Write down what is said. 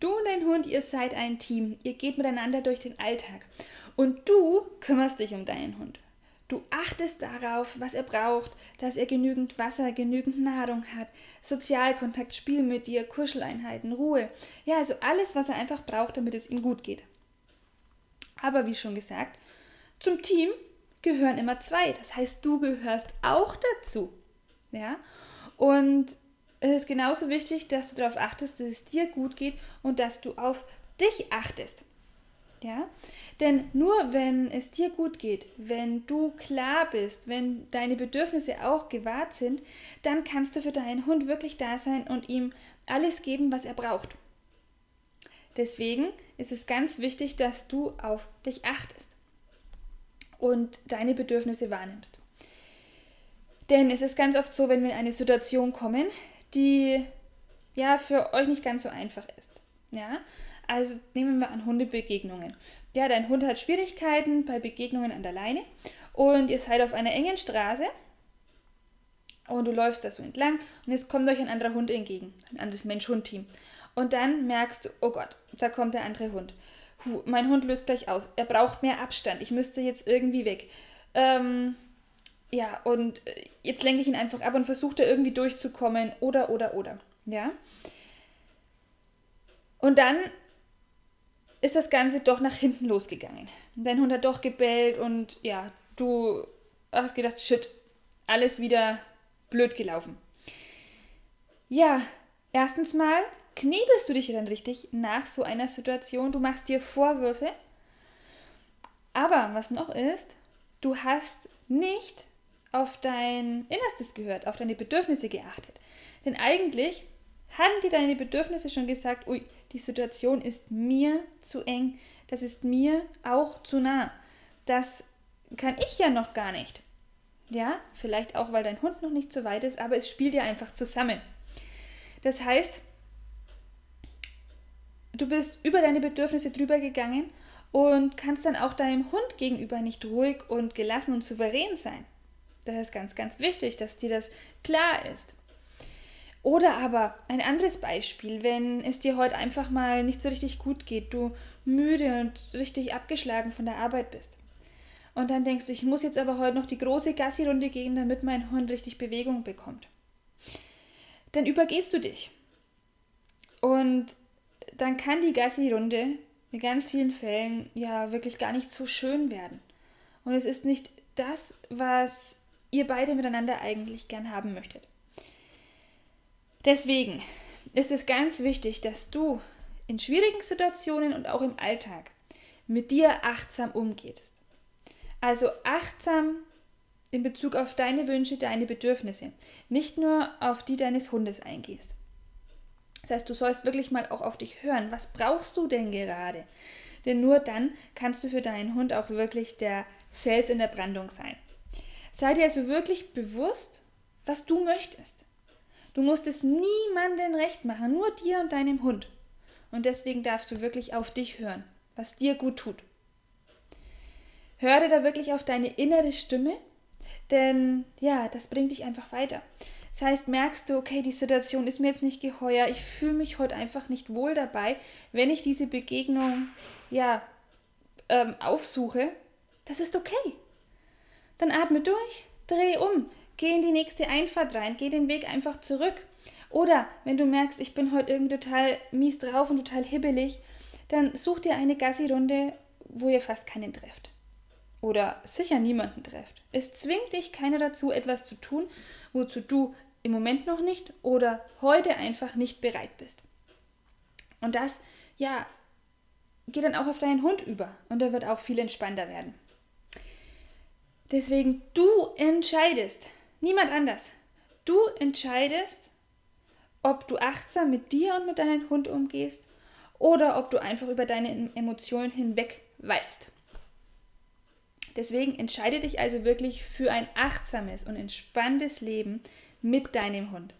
Du und dein Hund, ihr seid ein Team. Ihr geht miteinander durch den Alltag. Und du kümmerst dich um deinen Hund. Du achtest darauf, was er braucht, dass er genügend Wasser, genügend Nahrung hat, Sozialkontakt, Spiel mit dir, Kuscheleinheiten, Ruhe. Ja, also alles, was er einfach braucht, damit es ihm gut geht. Aber wie schon gesagt, zum Team gehören immer zwei. Das heißt, du gehörst auch dazu. Ja? Und es ist genauso wichtig, dass du darauf achtest, dass es dir gut geht und dass du auf dich achtest. Ja? Denn nur wenn es dir gut geht, wenn du klar bist, wenn deine Bedürfnisse auch gewahrt sind, dann kannst du für deinen Hund wirklich da sein und ihm alles geben, was er braucht. Deswegen ist es ganz wichtig, dass du auf dich achtest und deine Bedürfnisse wahrnimmst. Denn es ist ganz oft so, wenn wir in eine Situation kommen, die ja für euch nicht ganz so einfach ist. Ja? Also nehmen wir an Hundebegegnungen. Ja, dein Hund hat Schwierigkeiten bei Begegnungen an der Leine und ihr seid auf einer engen Straße und du läufst da so entlang und es kommt euch ein anderer Hund entgegen, ein anderes Mensch-Hund-Team. Und dann merkst du, oh Gott, da kommt der andere Hund. Mein Hund löst gleich aus, er braucht mehr Abstand, ich müsste jetzt irgendwie weg. Ja, und jetzt lenke ich ihn einfach ab und versuche da irgendwie durchzukommen oder, ja. Und dann ist das Ganze doch nach hinten losgegangen. Dein Hund hat doch gebellt und ja, du hast gedacht, shit, alles wieder blöd gelaufen. Ja, erstens mal knebelst du dich dann richtig nach so einer Situation, du machst dir Vorwürfe, aber was noch ist, du hast nicht auf dein Innerstes gehört, auf deine Bedürfnisse geachtet. Denn eigentlich hatten dir deine Bedürfnisse schon gesagt, ui, die Situation ist mir zu eng, das ist mir auch zu nah. Das kann ich ja noch gar nicht. Ja, vielleicht auch, weil dein Hund noch nicht so weit ist, aber es spielt ja einfach zusammen. Das heißt, du bist über deine Bedürfnisse drüber gegangen und kannst dann auch deinem Hund gegenüber nicht ruhig und gelassen und souverän sein. Das ist ganz, ganz wichtig, dass dir das klar ist. Oder aber ein anderes Beispiel, wenn es dir heute einfach mal nicht so richtig gut geht, du müde und richtig abgeschlagen von der Arbeit bist. Und dann denkst du, ich muss jetzt aber heute noch die große Gassi-Runde gehen, damit mein Hund richtig Bewegung bekommt. Dann übergehst du dich. Und dann kann die Gassi-Runde in ganz vielen Fällen ja wirklich gar nicht so schön werden. Und es ist nicht das, was ihr beide miteinander eigentlich gern haben möchtet. Deswegen ist es ganz wichtig, dass du in schwierigen Situationen und auch im Alltag mit dir achtsam umgehst. Also achtsam in Bezug auf deine Wünsche, deine Bedürfnisse, nicht nur auf die deines Hundes eingehst. Das heißt, du sollst wirklich mal auch auf dich hören. Was brauchst du denn gerade? Denn nur dann kannst du für deinen Hund auch wirklich der Fels in der Brandung sein. Sei dir also wirklich bewusst, was du möchtest. Du musst es niemandem recht machen, nur dir und deinem Hund. Und deswegen darfst du wirklich auf dich hören, was dir gut tut. Höre da wirklich auf deine innere Stimme, denn ja, das bringt dich einfach weiter. Das heißt, merkst du, okay, die Situation ist mir jetzt nicht geheuer, ich fühle mich heute einfach nicht wohl dabei, wenn ich diese Begegnung ja, aufsuche, das ist okay. Dann atme durch, dreh um. Geh in die nächste Einfahrt rein, geh den Weg einfach zurück. Oder wenn du merkst, ich bin heute irgendwie total mies drauf und total hibbelig, dann such dir eine Gassi-Runde, wo ihr fast keinen trefft. Oder sicher niemanden trefft. Es zwingt dich keiner dazu, etwas zu tun, wozu du im Moment noch nicht oder heute einfach nicht bereit bist. Und das, ja, geht dann auch auf deinen Hund über und er wird auch viel entspannter werden. Deswegen, du entscheidest. Niemand anders. Du entscheidest, ob du achtsam mit dir und mit deinem Hund umgehst oder ob du einfach über deine Emotionen hinweg walzt. Deswegen entscheide dich also wirklich für ein achtsames und entspanntes Leben mit deinem Hund.